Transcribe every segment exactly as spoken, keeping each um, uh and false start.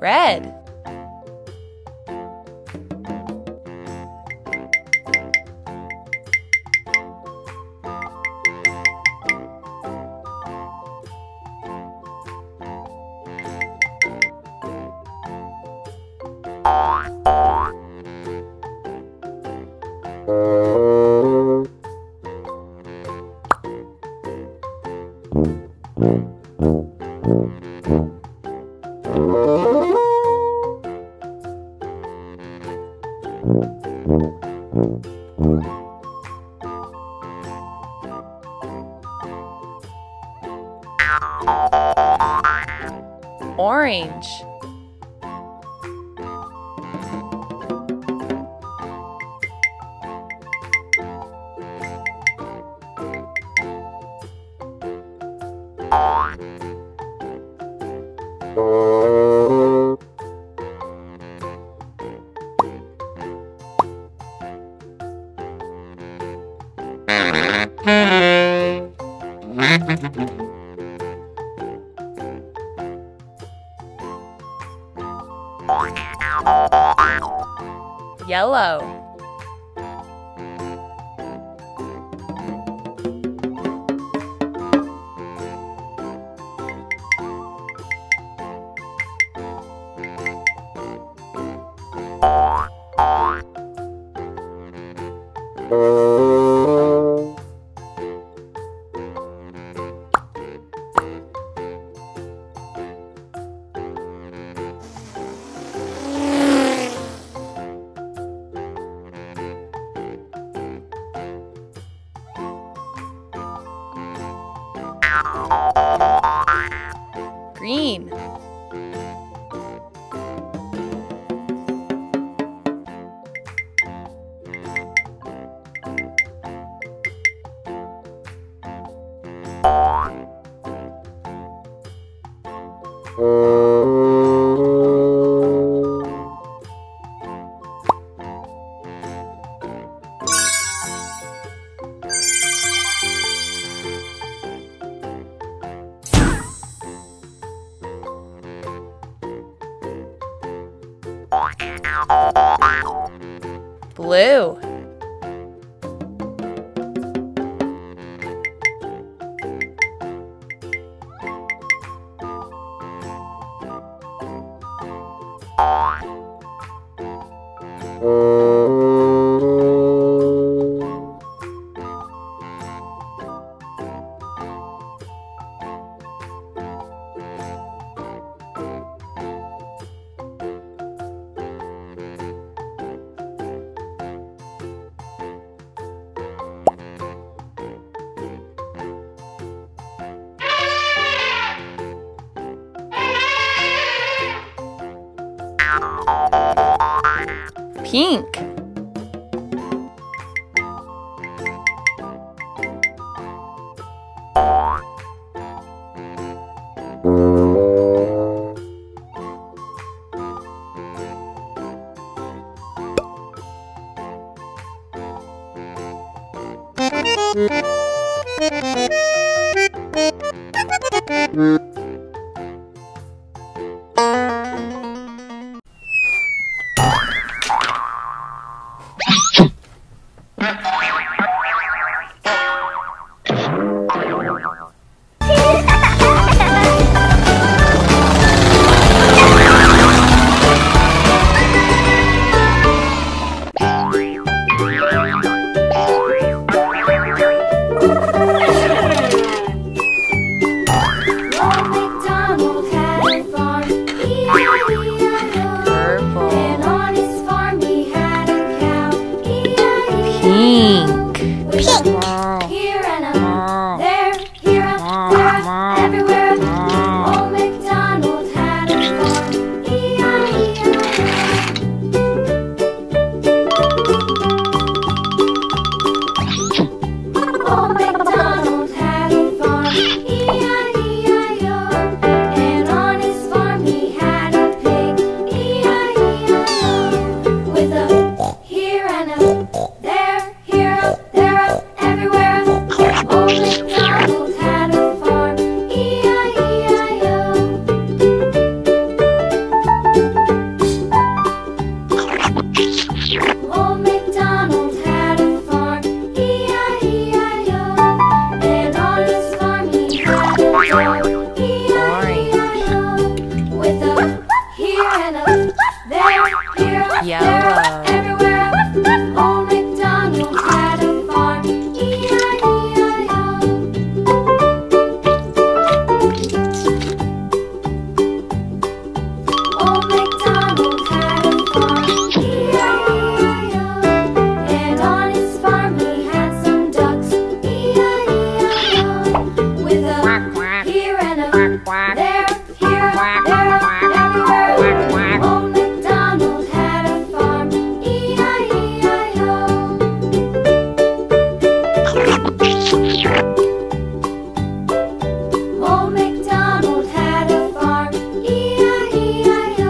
Red. Orange. Yellow. Green. Blue. Pink. Yellow. Everywhere, everywhere. Old MacDonald had a farm. E I E I O. Old MacDonald had a farm. E I E I O. And on his farm he had some ducks. E I E I O. With a quack, quack. Here and a quack, quack. There, here, quack, there, quack, everywhere. Quack, quack. Old MacDonald had a farm, E I E I O. Old MacDonald had a farm, E I E I O.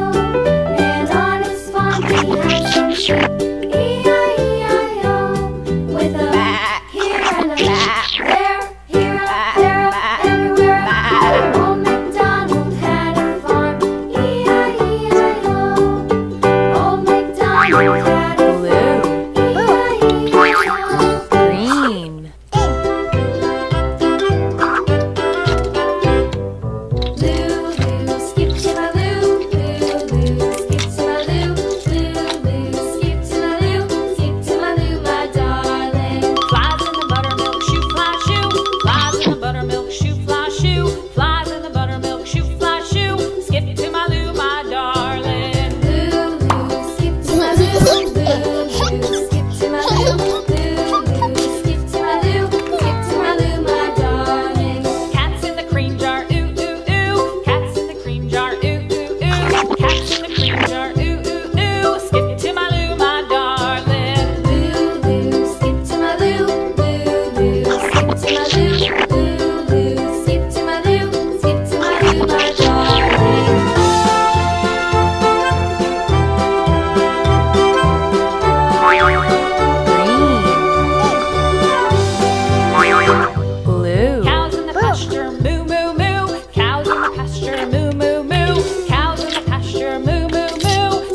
And on his farm he had some sheep, E I E I O. With a bah. Here and a bah. There, here, bah. There, bah. Everywhere. Bah. Old MacDonald had a farm, E I E I O. Old MacDonald had a Blue. E I E I O. Green. Lou, Lou, skip to my Lou. Lou, Lou, skip to my Lou. Lou, Lou, skip to my Lou. Skip to my Lou, my darling. Flies in the buttermilk, shoe, fly, shoe. Flies in the buttermilk, shoe, fly, shoe. Flies in the buttermilk, shoe, fly, shoe. Skip to my Lou, my darling. Lou, Lou, skip to my Lou. Lou, Lou, skip to my Lou. Lou, Lou, skip to my Lou. Skip to my Lou, my darling. Cats in the cream jar, ooh, ooh, ooh. Cats in the cream jar, ooh, ooh, ooh. Cats in the cream jar, ooh, ooh, ooh. Skip to my Lou, my darling. Lou, Lou, skip to my Lou. Lou, Lou, skip to my Lou. Lou, Lou, skip to my Lou. Skip to my Lou, my darling. Blue. Cows in the pasture, moo, moo, moo. Cows in the pasture, moo, moo, moo. Cows in the pasture, moo, moo, moo.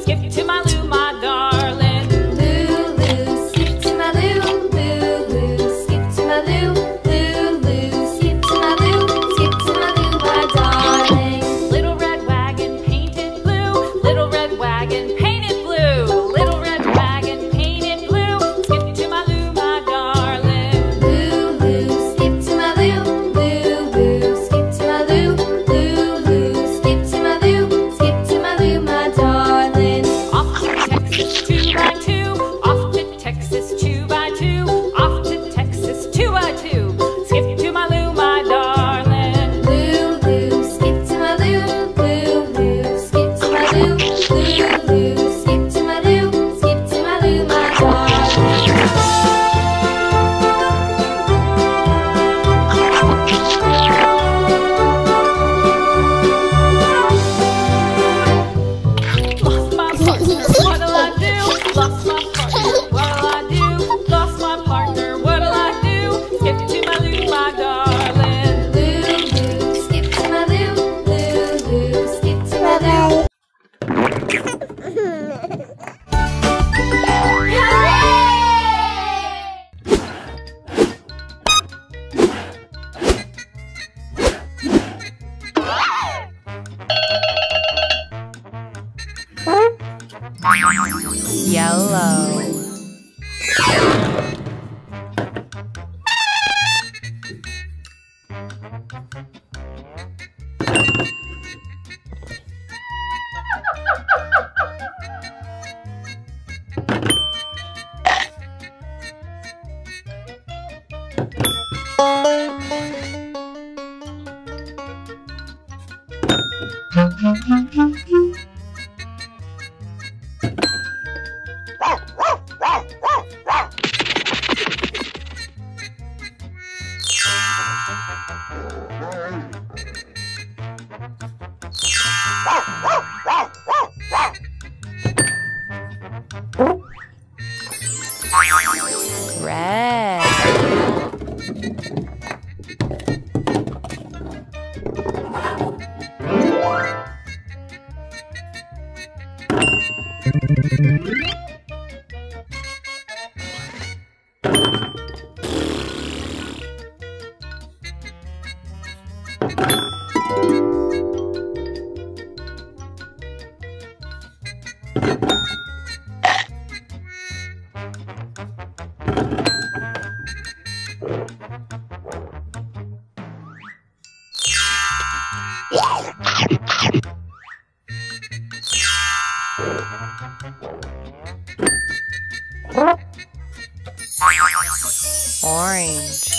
Skip to my Lou, my darling. Lou, Lou, skip to my Lou. Lou, Lou, skip to my Lou. Lou, Lou, skip to my Lou. Skip to my Lou, my darling. Little red wagon painted blue. Little red wagon painted blue. Little red wagon painted blue. Skip to my Lou, my darling. Lou, Lou, skip to my Lou. Lou, Lou, skip to my Lou. Lou, Lou, skip to my Lou. Skip to my Lou, my darling. Off to Texas two by two. Off to Texas two by two. Off to Texas two by two. Skip to my Lou, my darling. Lou, Lou, skip to my Lou. Lou, Lou, skip to my Lou. Lou, Lou, skip to my Lou. Skip to my Lou, my darling. Lost my partner, what'll I do? Lost my partner, what'll I do? Lost my partner, what'll I do? Skip to my Lou, my darling. Lou, Lou, skip to my Lou. Lou, Lou, skip to my Lou. Hooray! Yellow. Red. Orange.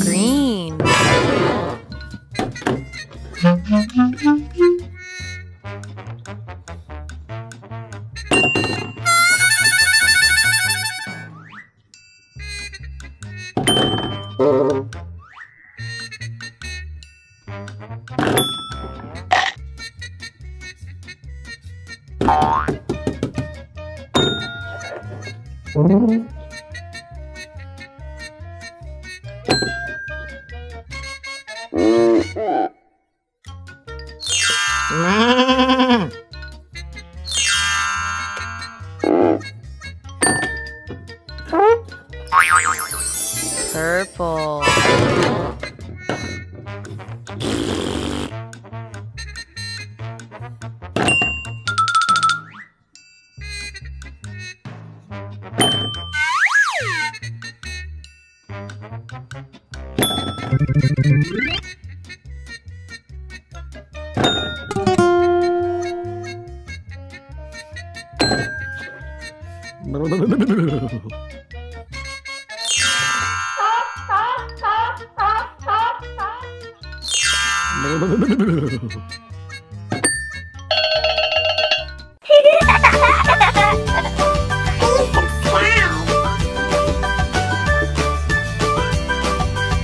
Green. Purple.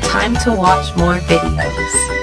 Time to watch more videos.